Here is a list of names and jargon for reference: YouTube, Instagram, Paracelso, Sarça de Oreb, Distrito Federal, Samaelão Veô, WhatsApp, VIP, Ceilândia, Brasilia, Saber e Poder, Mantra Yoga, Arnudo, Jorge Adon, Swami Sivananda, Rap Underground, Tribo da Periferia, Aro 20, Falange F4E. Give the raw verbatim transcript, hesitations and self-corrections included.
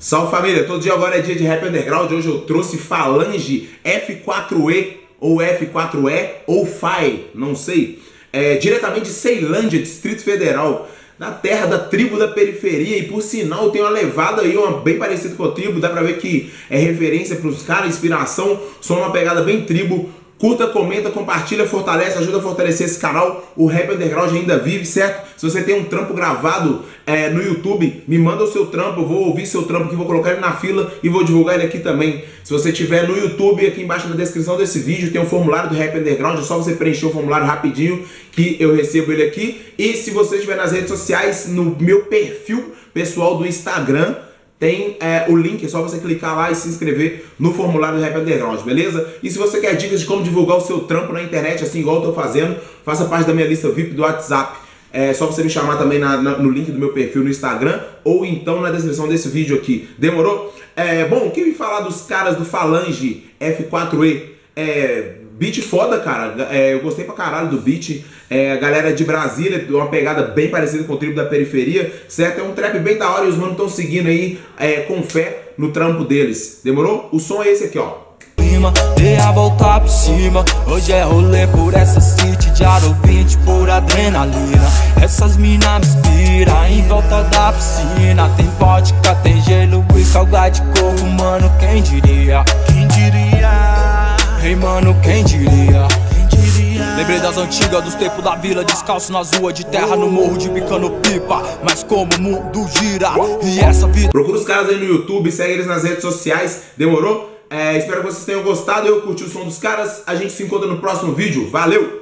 Salve família, todo dia agora é dia de Rap Underground. Hoje eu trouxe Falange F quatro E ou F quatro E ou F A I, não sei, é, diretamente de Ceilândia, Distrito Federal, na terra da Tribo da Periferia. E por sinal tem uma levada aí, uma bem parecida com a Tribo, dá pra ver que é referência pros caras, inspiração, só uma pegada bem Tribo. Curta, comenta, compartilha, fortalece, ajuda a fortalecer esse canal. O Rap Underground ainda vive, certo? Se você tem um trampo gravado é, no YouTube, me manda o seu trampo, eu vou ouvir seu trampo, que vou colocar ele na fila e vou divulgar ele aqui também. Se você tiver no YouTube, aqui embaixo na descrição desse vídeo tem um formulário do Rap Underground, é só você preencher o formulário rapidinho que eu recebo ele aqui. E se você estiver nas redes sociais, no meu perfil pessoal do Instagram, tem é, o link, é só você clicar lá e se inscrever no formulário do Rap Underground, beleza? E se você quer dicas de como divulgar o seu trampo na internet, assim igual eu tô fazendo, faça parte da minha lista V I P do WhatsApp. É só você me chamar também na, na, no link do meu perfil no Instagram ou então na descrição desse vídeo aqui. Demorou? É, bom, o que me falar dos caras do Falange F quatro E? É... Beat foda, cara. É, eu gostei pra caralho do beat. É, a galera de Brasília, uma pegada bem parecida com o Tribo da Periferia, certo? É um trap bem da hora e os manos estão seguindo aí é, com fé no trampo deles. Demorou? O som é esse aqui, ó. Dei a volta por cima. Hoje é rolê por essa city de Aro vinte por adrenalina. Essas minas me inspiram em volta da piscina. Tem vodka, tem gelo e salgado de coco, mano. Quem diria? Quem diria? Ei, mano, quem diria? Quem diria? Lembrei das antigas, dos tempos da vila, descalço nas ruas de terra, no morro de bicando pipa. Mas como o mundo gira e essa vida... Procura os caras aí no YouTube, segue eles nas redes sociais, demorou? É, espero que vocês tenham gostado, eu curti o som dos caras. A gente se encontra no próximo vídeo, valeu!